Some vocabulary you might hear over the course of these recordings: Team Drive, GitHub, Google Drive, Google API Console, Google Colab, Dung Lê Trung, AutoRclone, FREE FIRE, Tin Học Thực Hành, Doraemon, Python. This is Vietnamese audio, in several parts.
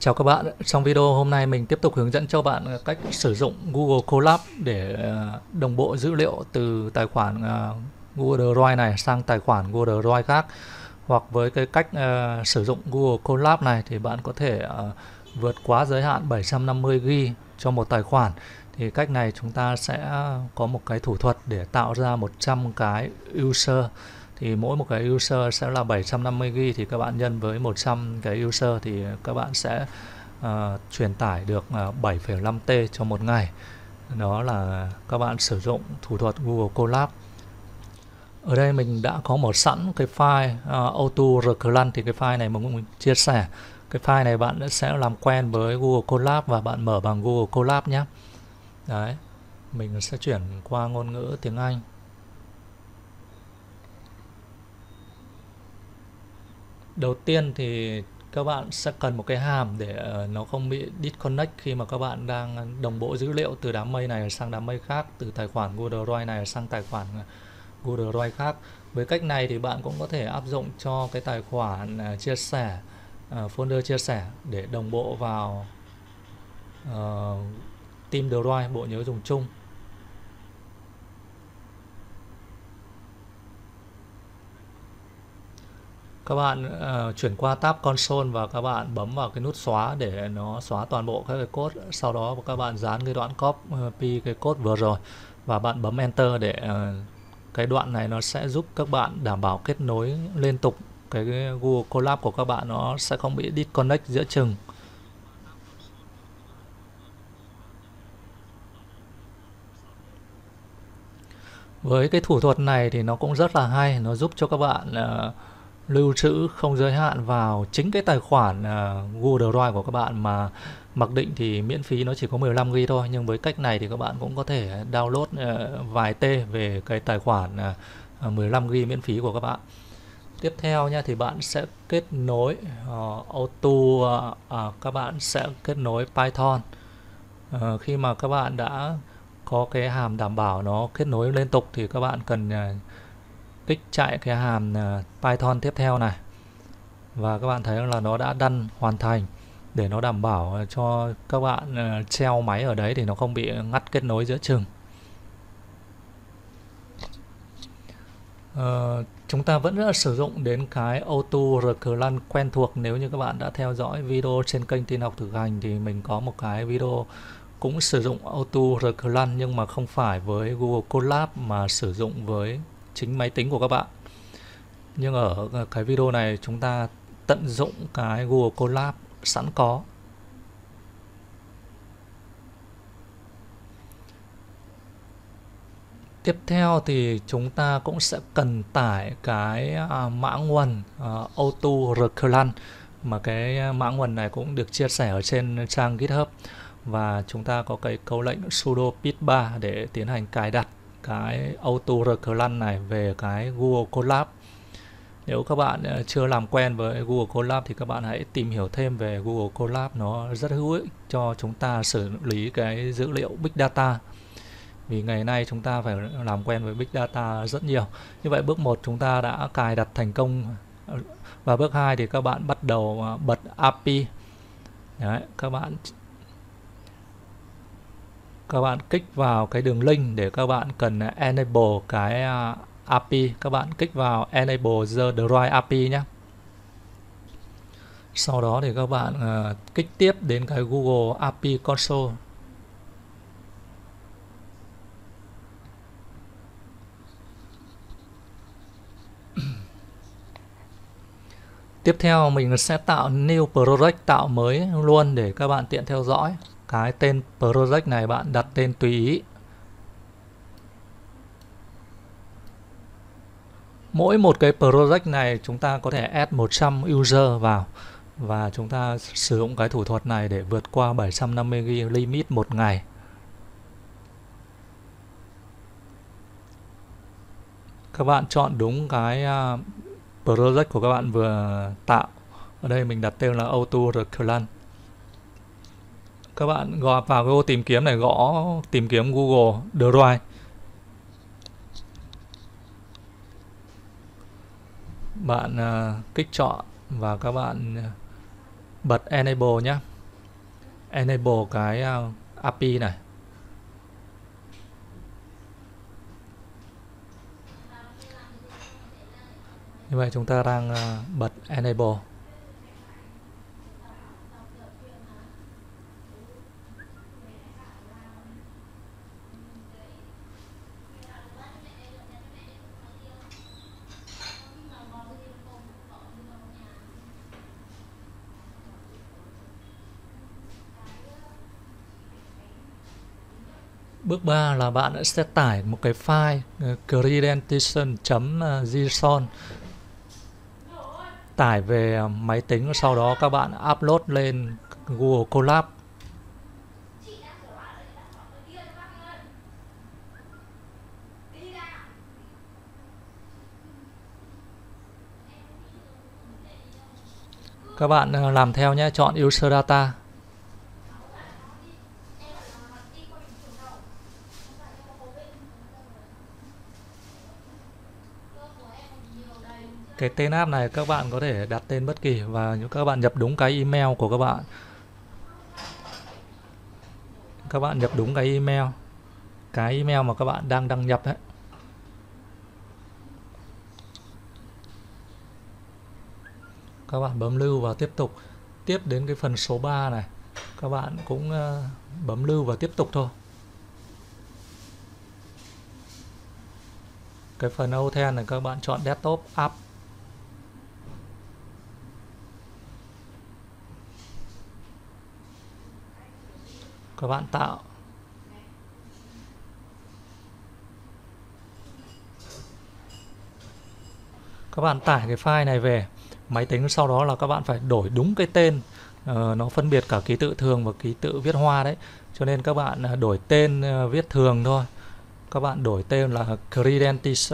Chào các bạn, trong video hôm nay mình tiếp tục hướng dẫn cho bạn cách sử dụng Google Colab để đồng bộ dữ liệu từ tài khoản Google Drive này sang tài khoản Google Drive khác. Hoặc với cái cách sử dụng Google Colab này thì bạn có thể vượt quá giới hạn 750GB cho một tài khoản. Thì cách này chúng ta sẽ có một cái thủ thuật để tạo ra 100 cái user. Thì mỗi một cái user sẽ là 750GB, thì các bạn nhân với 100 cái user thì các bạn sẽ truyền tải được 7,5T cho một ngày. Đó là các bạn sử dụng thủ thuật Google Colab. Ở đây mình đã có một sẵn cái file AutoRclone, thì cái file này mình chia sẻ. Cái file này bạn sẽ làm quen với Google Colab và bạn mở bằng Google Colab nhé. Đấy, mình sẽ chuyển qua ngôn ngữ tiếng Anh. Đầu tiên thì các bạn sẽ cần một cái hàm để nó không bị disconnect khi mà các bạn đang đồng bộ dữ liệu từ đám mây này sang đám mây khác, từ tài khoản Google Drive này sang tài khoản Google Drive khác. Với cách này thì bạn cũng có thể áp dụng cho cái tài khoản chia sẻ, folder chia sẻ để đồng bộ vào team Drive, bộ nhớ dùng chung. Các bạn chuyển qua tab console và các bạn bấm vào cái nút xóa để nó xóa toàn bộ các cái code. Sau đó các bạn dán cái đoạn copy cái code vừa rồi và bạn bấm enter để cái đoạn này nó sẽ giúp các bạn đảm bảo kết nối liên tục. Cái Google Colab của các bạn nó sẽ không bị disconnect giữa chừng. Với cái thủ thuật này thì nó cũng rất là hay, nó giúp cho các bạn lưu trữ không giới hạn vào chính cái tài khoản Google Drive của các bạn, mà mặc định thì miễn phí nó chỉ có 15GB thôi. Nhưng với cách này thì các bạn cũng có thể download vài T về cái tài khoản 15GB miễn phí của các bạn. Tiếp theo nha, thì bạn sẽ kết nối các bạn sẽ kết nối Python. Khi mà các bạn đã có cái hàm đảm bảo nó kết nối liên tục thì các bạn cần kích chạy cái hàm Python tiếp theo này, và các bạn thấy là nó đã đăng hoàn thành để nó đảm bảo cho các bạn treo máy ở đấy thì nó không bị ngắt kết nối giữa chừng. Chúng ta vẫn rất là sử dụng đến cái AutoRclone quen thuộc. Nếu như các bạn đã theo dõi video trên kênh Tin Học Thực Hành thì mình có một cái video cũng sử dụng AutoRclone, nhưng mà không phải với Google Colab mà sử dụng với chính máy tính của các bạn. Nhưng ở cái video này chúng ta tận dụng cái Google Colab sẵn có. Tiếp theo thì chúng ta cũng sẽ cần tải cái mã nguồn AutoRclone, mà cái mã nguồn này cũng được chia sẻ ở trên trang GitHub, và chúng ta có cái câu lệnh sudo pip3 để tiến hành cài đặt cái AutoRclone này về cái Google Colab. Nếu các bạn chưa làm quen với Google Colab thì các bạn hãy tìm hiểu thêm về Google Colab, nó rất hữu ích cho chúng ta xử lý cái dữ liệu Big Data. Vì ngày nay chúng ta phải làm quen với Big Data rất nhiều. Như vậy bước 1 chúng ta đã cài đặt thành công, và bước 2 thì các bạn bắt đầu bật API. Đấy, các bạn kích vào cái đường link để các bạn cần enable cái API. Các bạn kích vào enable the Drive API nhé. Sau đó thì các bạn kích tiếp đến cái Google API Console. Tiếp theo mình sẽ tạo new project, tạo mới luôn để các bạn tiện theo dõi. Cái tên project này bạn đặt tên tùy ý. Mỗi một cái project này chúng ta có thể add 100 user vào, và chúng ta sử dụng cái thủ thuật này để vượt qua 750GB limit một ngày. Các bạn chọn đúng cái project của các bạn vừa tạo. Ở đây mình đặt tên là AutoRclone. Các bạn gõ vào cái ô tìm kiếm này, gõ tìm kiếm Google Drive. Bạn kích chọn và các bạn bật enable nhé. enable cái API này. Như vậy chúng ta đang bật enable. Bước 3 là bạn sẽ tải một cái file credentials.json, tải về máy tính, sau đó các bạn upload lên Google Colab. Các bạn làm theo nhé, chọn User Data. Cái tên app này các bạn có thể đặt tên bất kỳ và các bạn nhập đúng cái email của các bạn. Các bạn nhập đúng cái email mà các bạn đang đăng nhập đấy. Các bạn bấm lưu và tiếp tục. Tiếp đến cái phần số 3 này, các bạn cũng bấm lưu và tiếp tục thôi. Cái phần Authent này các bạn chọn Desktop App. Các bạn tạo. Các bạn tải cái file này về máy tính, sau đó là các bạn phải đổi đúng cái tên. Nó phân biệt cả ký tự thường và ký tự viết hoa đấy. Cho nên các bạn đổi tên viết thường thôi. Các bạn đổi tên là Credentials.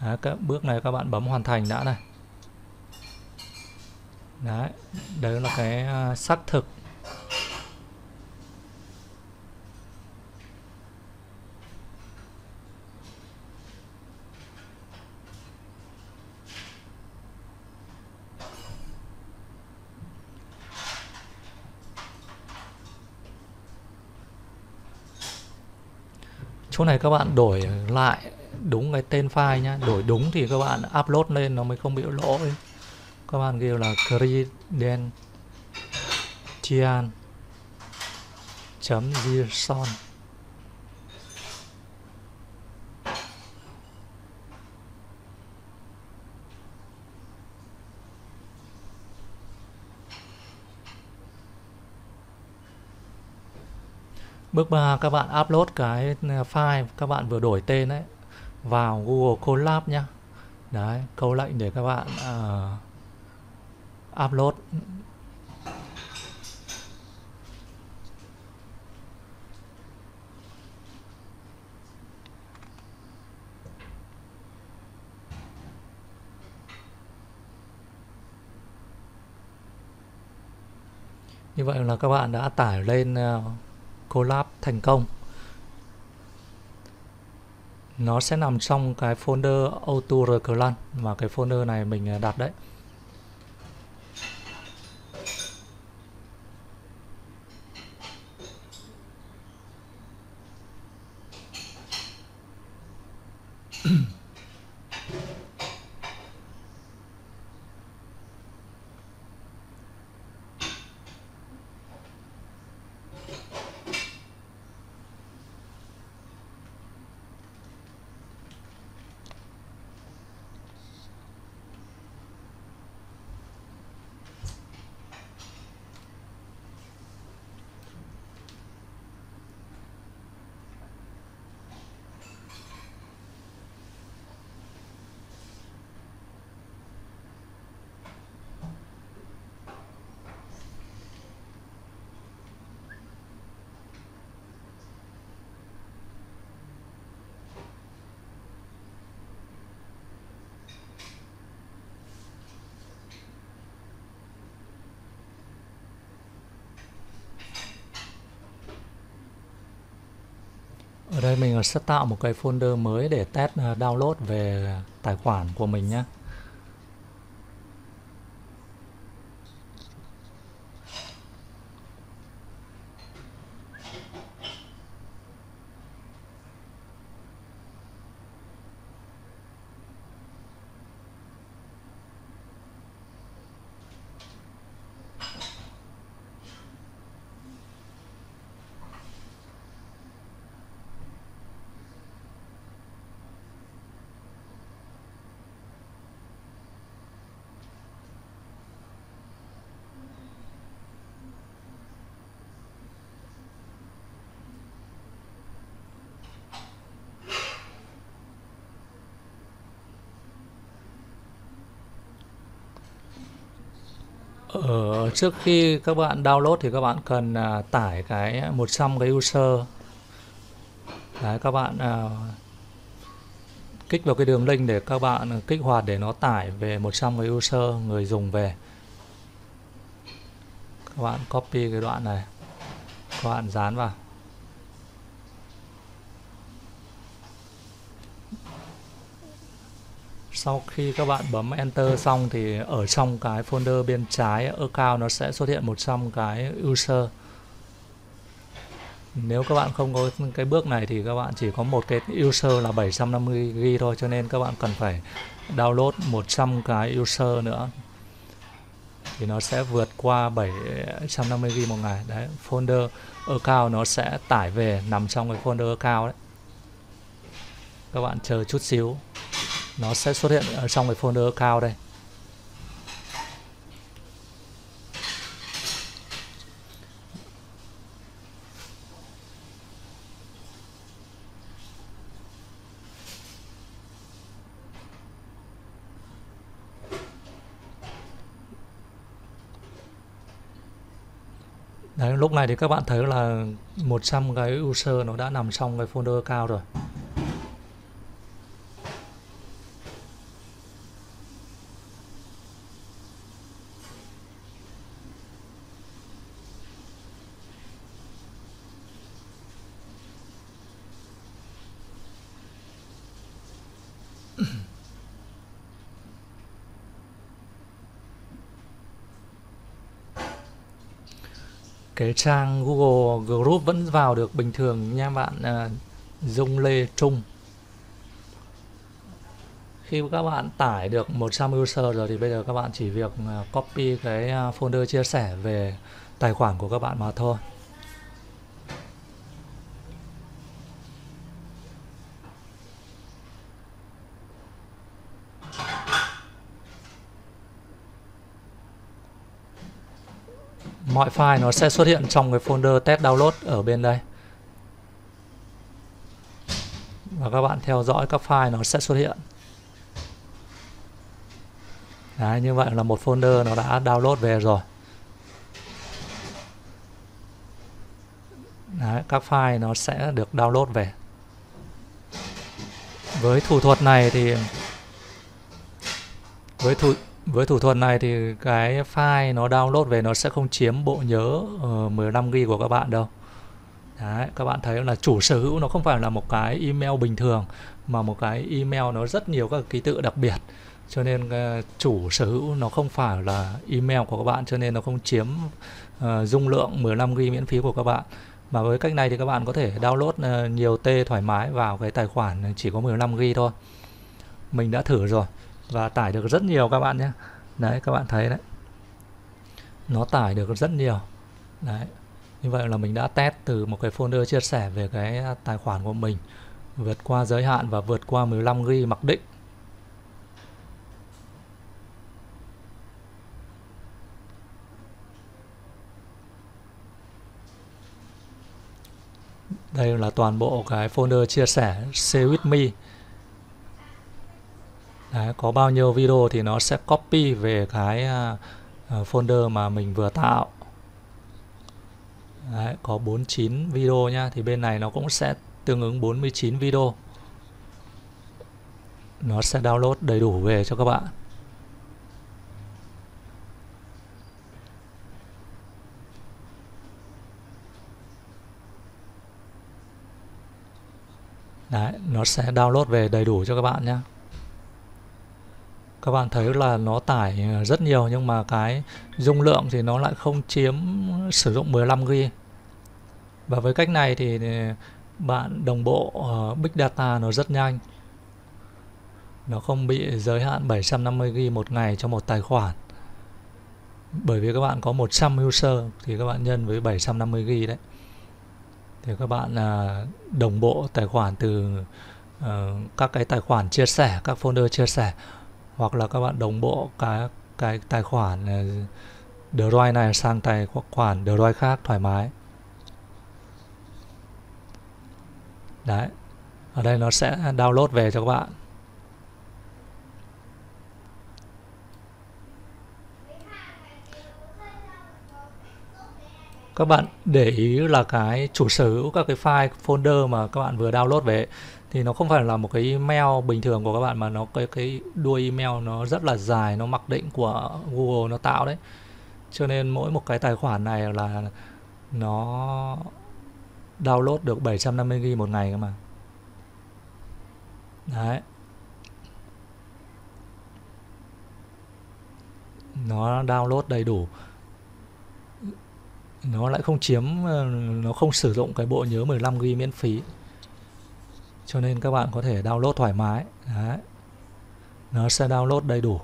Các bước này các bạn bấm hoàn thành đã này. Đấy, đấy là cái xác thực. Chỗ này các bạn đổi lại đúng cái tên file nhé. Đổi đúng thì các bạn upload lên nó mới không bị lỗi. Các bạn ghi là credentials.json. Bước 3 các bạn upload cái file các bạn vừa đổi tên đấy vào Google Colab nhé. Đấy, câu lệnh để các bạn upload. Như vậy là các bạn đã tải lên Colab thành công. Nó sẽ nằm trong cái folder AutoRclone mà cái folder này mình đặt đấy. Ở đây mình sẽ tạo một cái folder mới để test download về tài khoản của mình nhé. Trước khi các bạn download thì các bạn cần tải cái 100 cái user. Đấy, các bạn kích vào cái đường link để các bạn kích hoạt để nó tải về 100 cái user người dùng về. Các bạn copy cái đoạn này, các bạn dán vào. Sau khi các bạn bấm Enter xong thì ở trong cái folder bên trái account nó sẽ xuất hiện 100 cái user. Nếu các bạn không có cái bước này thì các bạn chỉ có một cái user là 750GB thôi, cho nên các bạn cần phải download 100 cái user nữa. Thì nó sẽ vượt qua 750GB một ngày. Đấy, folder account nó sẽ tải về nằm trong cái folder account đấy. Các bạn chờ chút xíu. Nó sẽ xuất hiện ở trong cái folder account đây. Đấy, lúc này thì các bạn thấy là 100 cái user nó đã nằm trong cái folder account rồi. Cái trang Google Group vẫn vào được bình thường nha bạn Dung Lê Trung. Khi các bạn tải được 100 user rồi thì bây giờ các bạn chỉ việc copy cái folder chia sẻ về tài khoản của các bạn mà thôi. Mọi file nó sẽ xuất hiện trong cái folder test download ở bên đây. Và các bạn theo dõi các file nó sẽ xuất hiện. Đấy, như vậy là một folder nó đã download về rồi. Đấy, các file nó sẽ được download về. Với thủ thuật này thì Với thủ thuật này thì cái file nó download về nó sẽ không chiếm bộ nhớ 15GB của các bạn đâu. Đấy, các bạn thấy là chủ sở hữu nó không phải là một cái email bình thường, mà một cái email nó rất nhiều các ký tự đặc biệt. Cho nên chủ sở hữu nó không phải là email của các bạn, cho nên nó không chiếm dung lượng 15GB miễn phí của các bạn. Mà với cách này thì các bạn có thể download nhiều T thoải mái vào cái tài khoản chỉ có 15GB thôi. Mình đã thử rồi và tải được rất nhiều các bạn nhé. Đấy, các bạn thấy đấy, nó tải được rất nhiều. Đấy, như vậy là mình đã test từ một cái folder chia sẻ về cái tài khoản của mình, vượt qua giới hạn và vượt qua 15GB mặc định. Đây là toàn bộ cái folder chia sẻ Share With Me. Đấy, có bao nhiêu video thì nó sẽ copy về cái folder mà mình vừa tạo. Đấy, có 49 video nha, thì bên này nó cũng sẽ tương ứng 49 video. Nó sẽ download đầy đủ về cho các bạn. Đấy, nó sẽ download về đầy đủ cho các bạn nhé. Các bạn thấy là nó tải rất nhiều nhưng mà cái dung lượng thì nó lại không chiếm sử dụng 15GB. Và với cách này thì bạn đồng bộ Big Data nó rất nhanh. Nó không bị giới hạn 750GB một ngày cho một tài khoản. Bởi vì các bạn có 100 user thì các bạn nhân với 750GB đấy. Thì các bạn đồng bộ tài khoản từ các cái tài khoản chia sẻ, các folder chia sẻ. Hoặc là các bạn đồng bộ cái tài khoản Drive này sang tài khoản Drive khác thoải mái. Đấy, ở đây nó sẽ download về cho các bạn. Các bạn để ý là cái chủ sở hữu các cái file folder mà các bạn vừa download về thì nó không phải là một cái email bình thường của các bạn, mà nó cái đuôi email nó rất là dài, nó mặc định của Google nó tạo đấy. Cho nên mỗi một cái tài khoản này là nó download được 750GB một ngày cơ mà. Đấy. Nó download đầy đủ. Nó lại không chiếm, nó không sử dụng cái bộ nhớ 15GB miễn phí. Cho nên các bạn có thể download thoải mái. Đấy. Nó sẽ download đầy đủ.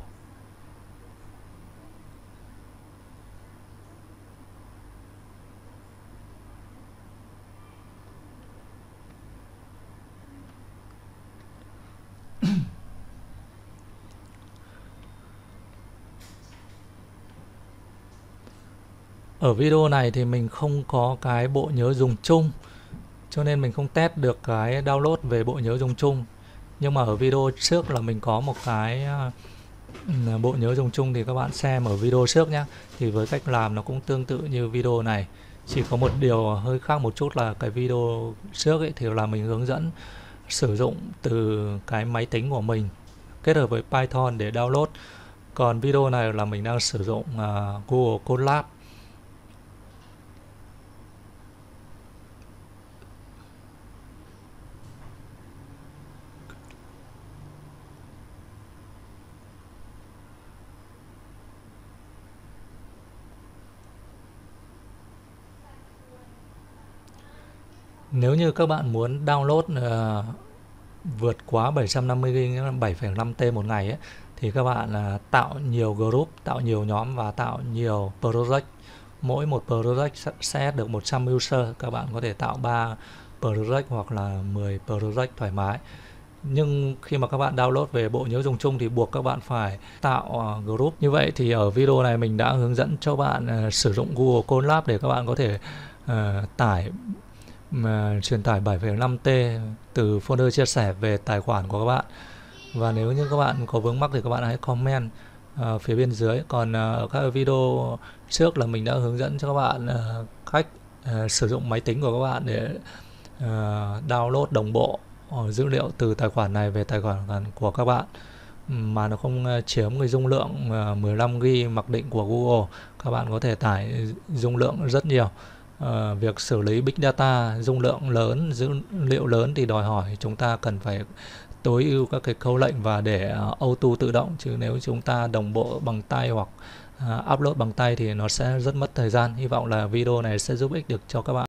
Ở video này thì mình không có cái bộ nhớ dùng chung, cho nên mình không test được cái download về bộ nhớ dùng chung. Nhưng mà ở video trước là mình có một cái bộ nhớ dùng chung, thì các bạn xem ở video trước nhé. Thì với cách làm nó cũng tương tự như video này, chỉ có một điều hơi khác một chút là cái video trước ấy thì là mình hướng dẫn sử dụng từ cái máy tính của mình kết hợp với Python để download. Còn video này là mình đang sử dụng Google Colab. Nếu như các bạn muốn download vượt quá 750GB, 7,5T một ngày ấy, thì các bạn tạo nhiều group, tạo nhiều nhóm và tạo nhiều project. Mỗi một project sẽ được 100 user. Các bạn có thể tạo 3 project hoặc là 10 project thoải mái. Nhưng khi mà các bạn download về bộ nhớ dùng chung thì buộc các bạn phải tạo group. Như vậy thì ở video này mình đã hướng dẫn cho bạn sử dụng Google Colab để các bạn có thể truyền tải 7,5T từ folder chia sẻ về tài khoản của các bạn. Và nếu như các bạn có vướng mắc thì các bạn hãy comment phía bên dưới. Còn ở các video trước là mình đã hướng dẫn cho các bạn cách sử dụng máy tính của các bạn để download đồng bộ dữ liệu từ tài khoản này về tài khoản của các bạn mà nó không chiếm cái dung lượng 15GB mặc định của Google. Các bạn có thể tải dung lượng rất nhiều. Việc xử lý big data, dung lượng lớn, dữ liệu lớn thì đòi hỏi chúng ta cần phải tối ưu các cái câu lệnh và để auto tự động, chứ nếu chúng ta đồng bộ bằng tay hoặc upload bằng tay thì nó sẽ rất mất thời gian. Hy vọng là video này sẽ giúp ích được cho các bạn.